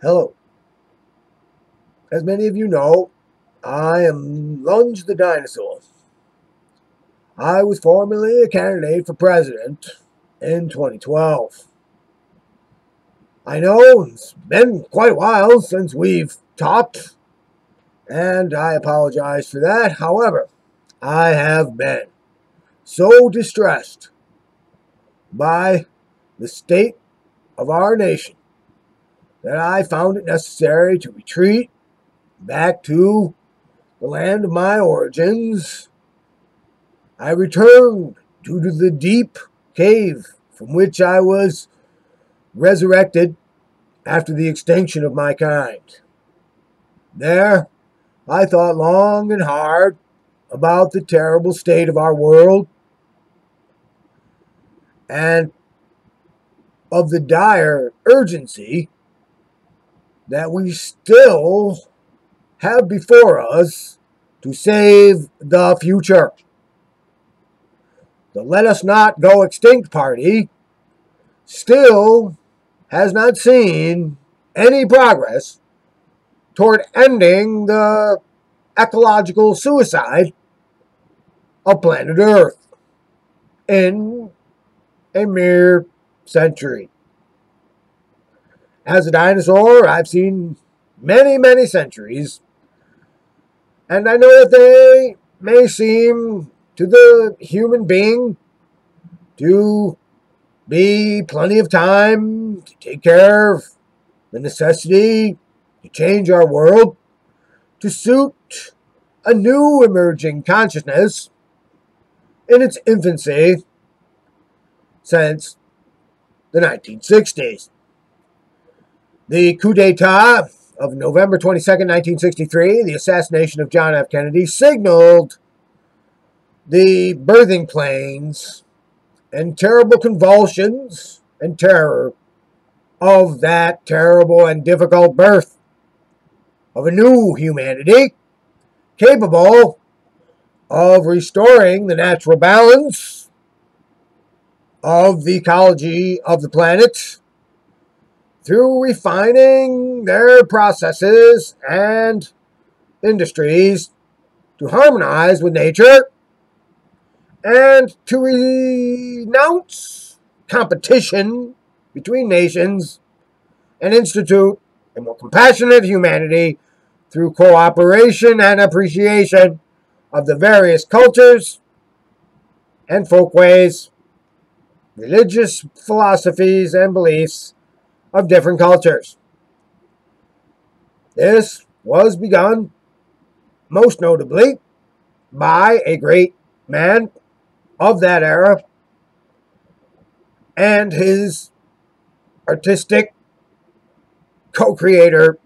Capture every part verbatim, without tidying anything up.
Hello. As many of you know, I am Lunge the Dinosaur. I was formerly a candidate for president in twenty twelve. I know it's been quite a while since we've talked, and I apologize for that. However, I have been so distressed by the state of our nation that I found it necessary to retreat back to the land of my origins. I returned to the deep cave from which I was resurrected after the extinction of my kind. There, I thought long and hard about the terrible state of our world and of the dire urgency that we still have before us to save the future. The Let Us Not Go Extinct Party still has not seen any progress toward ending the ecological suicide of planet Earth in a mere century. As a dinosaur, I've seen many, many centuries, and I know that they may seem to the human being to be plenty of time to take care of the necessity to change our world to suit a new emerging consciousness in its infancy since the nineteen sixties. The coup d'etat of November twenty-second, nineteen sixty-three, the assassination of John F. Kennedy, signaled the birthing pains and terrible convulsions and terror of that terrible and difficult birth of a new humanity capable of restoring the natural balance of the ecology of the planet through refining their processes and industries to harmonize with nature and to renounce competition between nations and institute a more compassionate humanity through cooperation and appreciation of the various cultures and folkways, religious philosophies and beliefs of different cultures. This was begun most notably by a great man of that era and his artistic co-creator,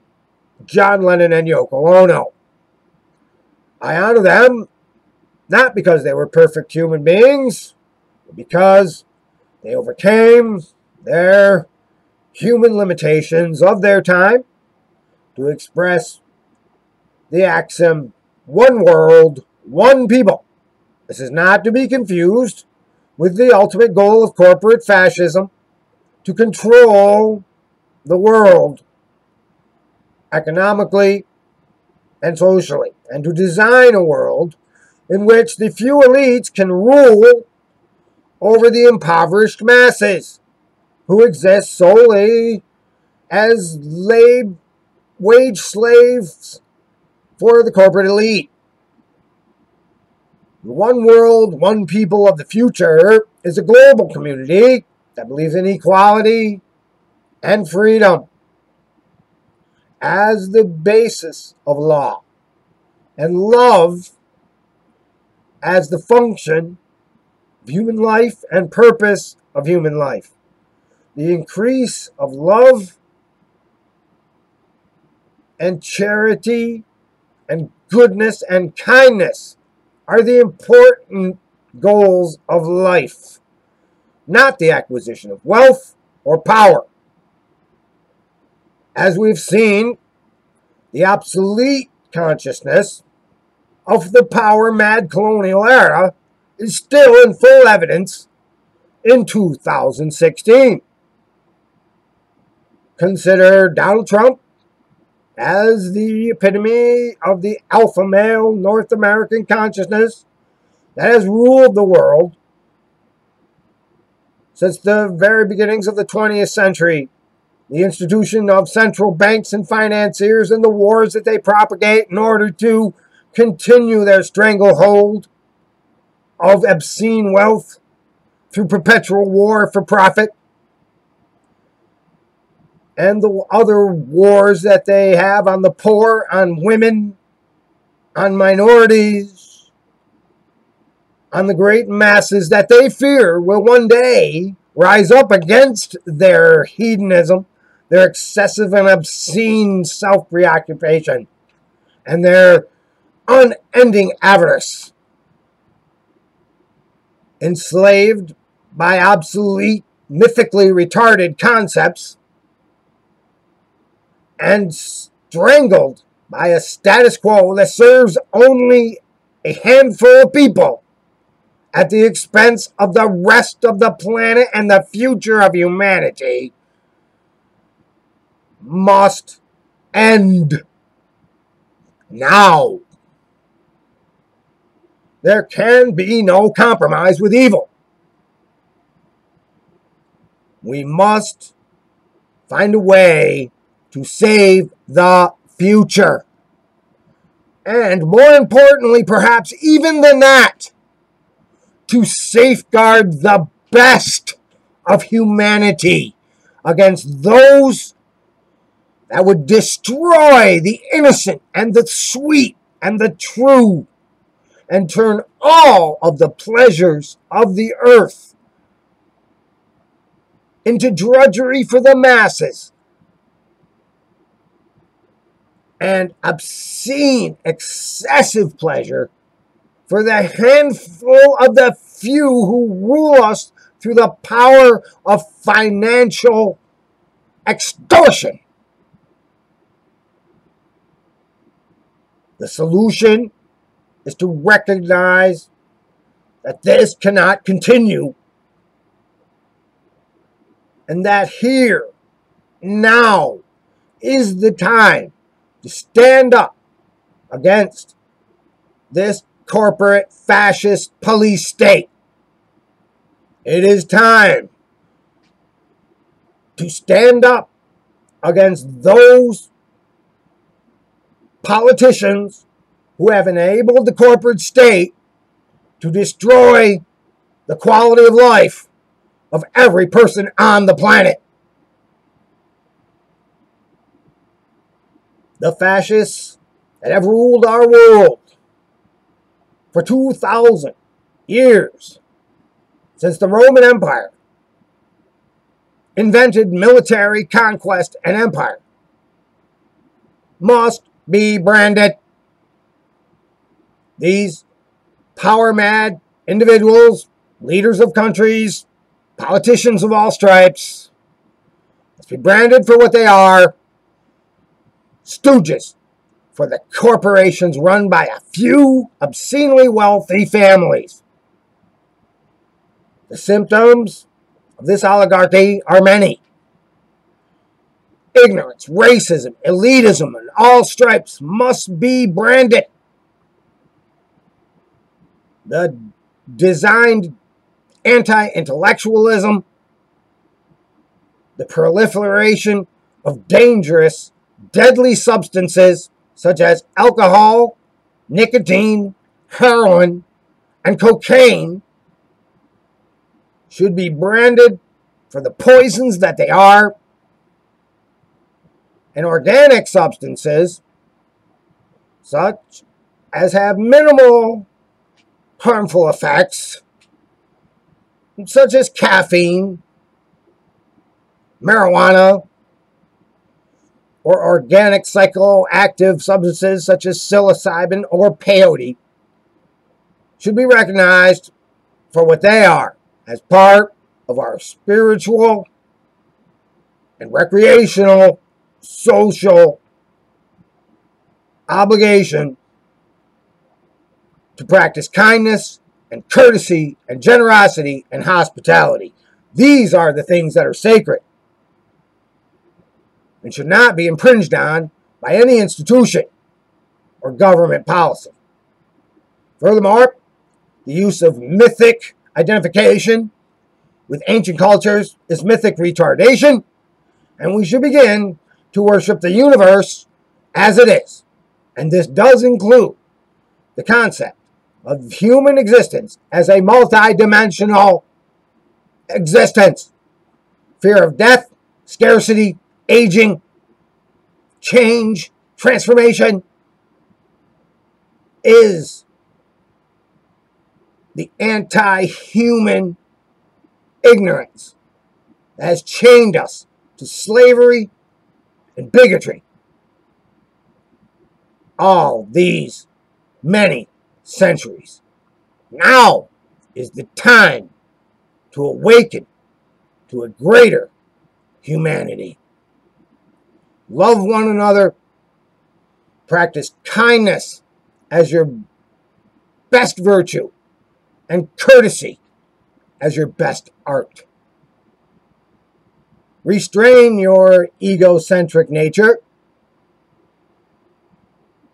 John Lennon and Yoko Ono. I honor them not because they were perfect human beings, but because they overcame their human limitations of their time to express the axiom, one world, one people. This is not to be confused with the ultimate goal of corporate fascism to control the world economically and socially, and to design a world in which the few elites can rule over the impoverished masses who exist solely as slave, wage slaves for the corporate elite. The one world, one people of the future is a global community that believes in equality and freedom as the basis of law, and love as the function of human life and purpose of human life. The increase of love and charity and goodness and kindness are the important goals of life, not the acquisition of wealth or power. As we've seen, the obsolete consciousness of the power-mad colonial era is still in full evidence in two thousand sixteen. Consider Donald Trump as the epitome of the alpha male North American consciousness that has ruled the world since the very beginnings of the twentieth century. The institution of central banks and financiers and the wars that they propagate in order to continue their stranglehold of obscene wealth through perpetual war for profit, and the other wars that they have on the poor, on women, on minorities, on the great masses that they fear will one day rise up against their hedonism, their excessive and obscene self-preoccupation, and their unending avarice, enslaved by obsolete, mythically retarded concepts, and strangled by a status quo that serves only a handful of people at the expense of the rest of the planet and the future of humanity, must end now. There can be no compromise with evil. We must find a way to save the future. And more importantly, perhaps even than that, to safeguard the best of humanity against those that would destroy the innocent and the sweet and the true, and turn all of the pleasures of the earth into drudgery for the masses and obscene, excessive pleasure for the handful of the few who rule us through the power of financial extortion. The solution is to recognize that this cannot continue, and that here, now, is the time to stand up against this corporate fascist police state. It is time to stand up against those politicians who have enabled the corporate state to destroy the quality of life of every person on the planet. The fascists that have ruled our world for two thousand years, since the Roman Empire invented military conquest and empire, must be branded. These power-mad individuals, leaders of countries, politicians of all stripes, must be branded for what they are: stooges for the corporations run by a few obscenely wealthy families. The symptoms of this oligarchy are many. Ignorance, racism, elitism, and all stripes must be branded. The designed anti-intellectualism, the proliferation of dangerous, deadly substances such as alcohol, nicotine, heroin, and cocaine should be branded for the poisons that they are, and organic substances such as have minimal harmful effects, such as caffeine, marijuana, or organic psychoactive substances such as psilocybin or peyote, should be recognized for what they are, as part of our spiritual and recreational social obligation to practice kindness and courtesy and generosity and hospitality. These are the things that are sacred and should not be infringed on by any institution or government policy. Furthermore, the use of mythic identification with ancient cultures is mythic retardation, and we should begin to worship the universe as it is. And this does include the concept of human existence as a multi-dimensional existence. Fear of death, scarcity, aging, change, transformation is the anti-human ignorance that has chained us to slavery and bigotry. All these many centuries. Now is the time to awaken to a greater humanity. Love one another. Practice kindness as your best virtue and courtesy as your best art. Restrain your egocentric nature.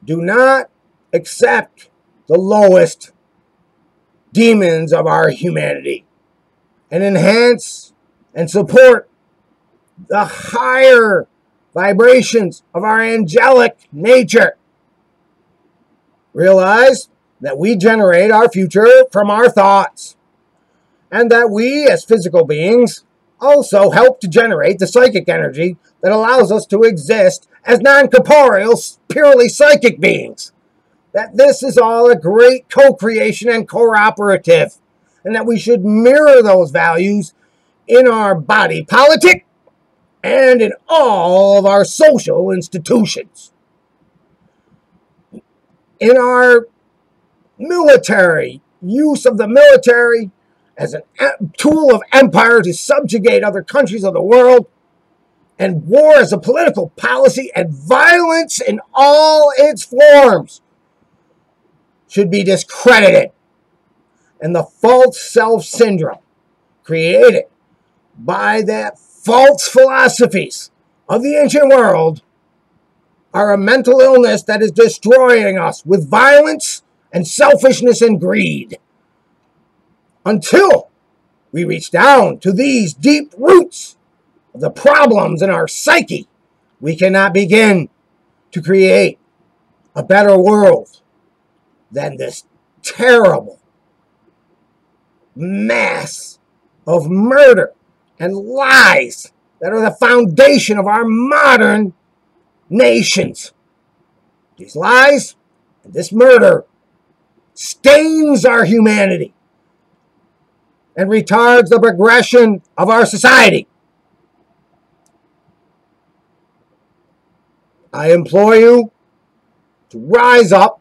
Do not accept the lowest demons of our humanity, and enhance and support the higher vibrations of our angelic nature. Realize that we generate our future from our thoughts, and that we, as physical beings, also help to generate the psychic energy that allows us to exist as non-corporeal, purely psychic beings. That this is all a great co-creation and cooperative, and that we should mirror those values in our body politic and in all of our social institutions, in our military, use of the military as a tool of empire to subjugate other countries of the world, and war as a political policy, and violence in all its forms should be discredited. And the false self syndrome created by the false philosophies of the ancient world are a mental illness that is destroying us with violence and selfishness and greed. Until we reach down to these deep roots of the problems in our psyche, we cannot begin to create a better world than this terrible mass of murder and lies that are the foundation of our modern nations. These lies and this murder stains our humanity and retards the progression of our society. I implore you to rise up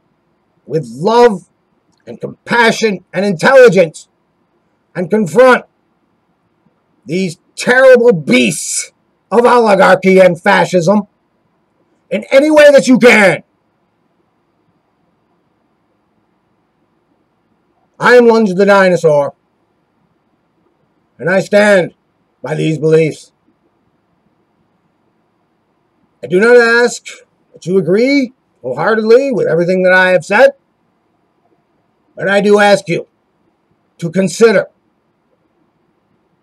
with love and compassion and intelligence, and confront these terrible beasts of oligarchy and fascism in any way that you can. I am Lunge the Dinosaur, and I stand by these beliefs. I do not ask that you agree wholeheartedly with everything that I have said, but I do ask you to consider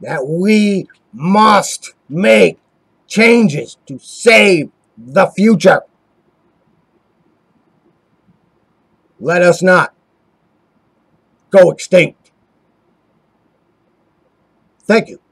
that we must make changes to save the future. Let us not go extinct. Thank you.